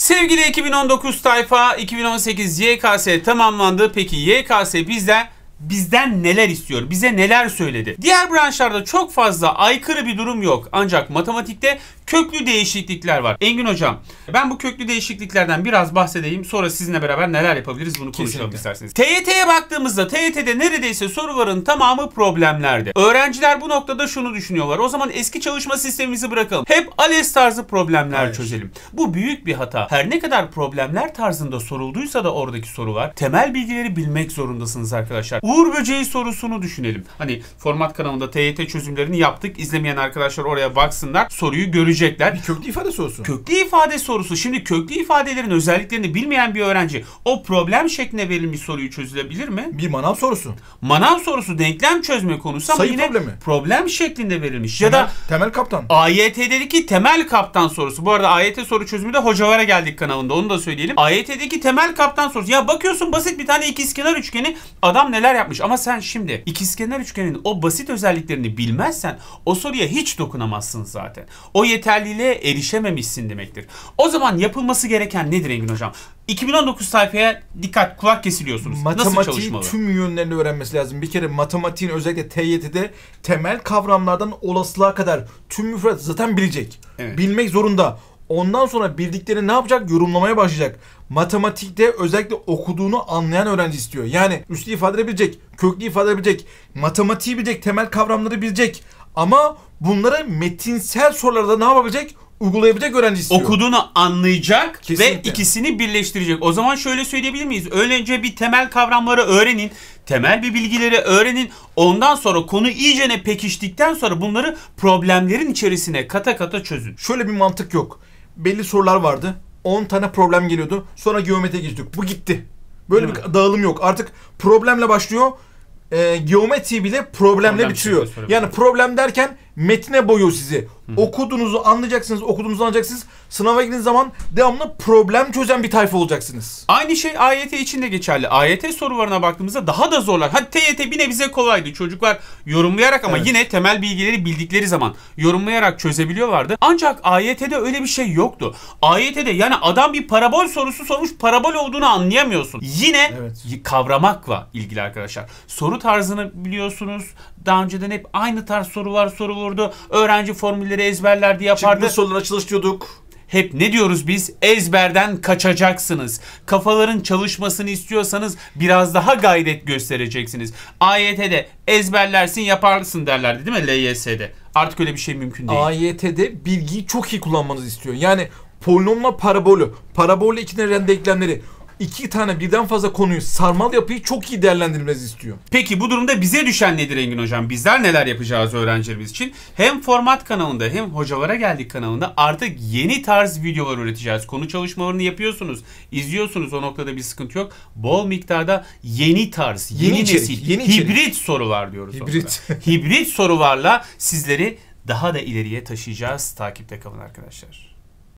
Sevgili 2019 tayfa, 2018 YKS tamamlandı. Peki YKS bizden neler istiyor? Bize neler söyledi? Diğer branşlarda çok fazla aykırı bir durum yok. Ancak matematikte köklü değişiklikler var. Engin hocam, ben bu köklü değişikliklerden biraz bahsedeyim. Sonra sizinle beraber neler yapabiliriz bunu konuşalım isterseniz. TYT'ye baktığımızda TYT'de neredeyse soruların tamamı problemlerde. Öğrenciler bu noktada şunu düşünüyorlar. O zaman eski çalışma sistemimizi bırakalım. Hep ALES tarzı problemler çözelim. Bu büyük bir hata. Her ne kadar problemler tarzında sorulduysa da oradaki sorular, temel bilgileri bilmek zorundasınız arkadaşlar. Uğur böceği sorusunu düşünelim. Hani format kanalında TYT çözümlerini yaptık. İzlemeyen arkadaşlar oraya baksınlar. Soruyu görecekler. Bir köklü ifade sorusu. Köklü ifade sorusu. Şimdi köklü ifadelerin özelliklerini bilmeyen bir öğrenci o problem şekline verilmiş soruyu çözülebilir mi? Bir manav sorusu. Manav sorusu denklem çözme konusu ama sayı yine problemi. Problem şeklinde verilmiş. Temel, ya da temel kaptan. AYT'deki temel kaptan sorusu. Bu arada AYT soru çözümü de Hocalara Geldik kanalında. Onu da söyleyelim. AYT'deki temel kaptan sorusu. Ya bakıyorsun basit bir tane ikizkenar üçgeni adam neler yapmış. Ama sen şimdi ikizkenar üçgenin o basit özelliklerini bilmezsen o soruya hiç dokunamazsın zaten. O yeterliliğe erişememişsin demektir. O zaman yapılması gereken nedir Engin hocam? 2019 tayfaya dikkat, kulak kesiliyorsunuz. Matematiğin tüm yönlerini öğrenmesi lazım. Bir kere matematiğin özellikle TYT'de temel kavramlardan olasılığa kadar tüm müfredatı zaten bilecek. Evet. Bilmek zorunda. Ondan sonra bildiklerini ne yapacak? Yorumlamaya başlayacak. Matematikte özellikle okuduğunu anlayan öğrenci istiyor. Yani üslü ifade bilecek, köklü ifade bilecek, matematiği bilecek, temel kavramları bilecek. Ama bunları metinsel sorularda ne yapabilecek? Uygulayabilecek öğrenci istiyor. Okuduğunu anlayacak. Kesinlikle. Ve ikisini birleştirecek. O zaman şöyle söyleyebilir miyiz? Önce bir temel kavramları öğrenin. Temel bir bilgileri öğrenin. Ondan sonra konu iyicene pekiştikten sonra bunları problemlerin içerisine kata kata çözün. Şöyle bir mantık yok. Belli sorular vardı. 10 tane problem geliyordu. Sonra geometriye geçtik. Bu gitti. Böyle bir dağılım yok. Artık problemle başlıyor. Geometri bile problemle bitiyor. Yani problem derken metne boyuyor sizi. Okuduğunuzu anlayacaksınız, Sınava girdiğiniz zaman devamlı problem çözen bir tayfa olacaksınız. Aynı şey AYT için de geçerli. AYT sorularına baktığımızda daha da zorlar. Hadi TYT bile bize kolaydı. Çocuklar yorumlayarak ama yine temel bilgileri bildikleri zaman yorumlayarak çözebiliyorlardı. Ancak AYT'de öyle bir şey yoktu. AYT'de yani adam bir parabol sorusu sormuş, parabol olduğunu anlayamıyorsun. Yine kavramakla ilgili arkadaşlar. Soru tarzını biliyorsunuz. Daha önceden hep aynı tarz sorular sorulurdu. Öğrenci formülleri ezberlerdi, yapardı. Çıkmış sorulara çalışıyorduk. Hep ne diyoruz biz? Ezberden kaçacaksınız. Kafaların çalışmasını istiyorsanız biraz daha gayret göstereceksiniz. AYT'de ezberlersin yaparsın derlerdi değil mi LYS'de? Artık öyle bir şey mümkün değil. AYT'de bilgiyi çok iyi kullanmanızı istiyor. Yani polinomla parabolü, parabolle iki tane denklemleri, iki tane birden fazla konuyu, sarmal yapıyı çok iyi değerlendirmenizi istiyor. Peki bu durumda bize düşen nedir Engin hocam? Bizler neler yapacağız öğrencilerimiz için? Hem format kanalında hem Hocalara Geldik kanalında artık yeni tarz videolar üreteceğiz. Konu çalışmalarını yapıyorsunuz, izliyorsunuz, o noktada bir sıkıntı yok. Bol miktarda yeni tarz, yeni nesil, hibrit sorular diyoruz. Hibrit. Hibrit sorularla sizleri daha da ileriye taşıyacağız. Takipte kalın arkadaşlar.